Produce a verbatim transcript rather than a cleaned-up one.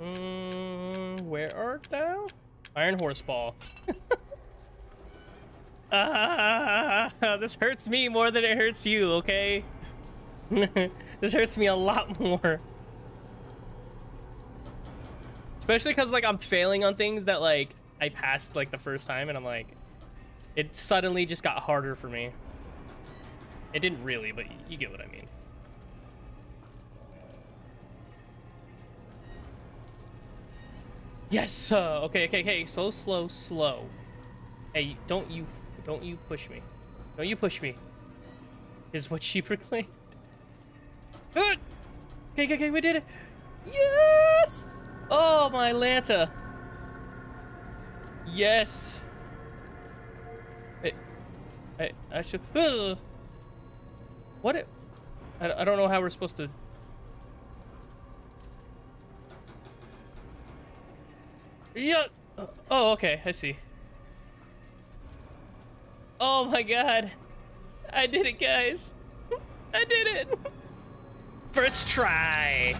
Mm, where art thou? Iron Horse Ball. Ah, this hurts me more than it hurts you, okay? This hurts me a lot more. Especially because, like, I'm failing on things that, like, I passed, like, the first time, and I'm like... It suddenly just got harder for me. It didn't really, but you get what I mean. Yes! Uh, okay, okay, okay. Slow, slow, slow. Hey, don't you... Don't you push me. Don't you push me. Is what she proclaimed. Good! Okay, okay, okay, we did it! Yes! Oh, my Lanta. Yes. I, I, I should... Ugh. What? It, I, I don't know how we're supposed to... Yeah. Oh, okay. I see. Oh, my God. I did it, guys. I did it. First try.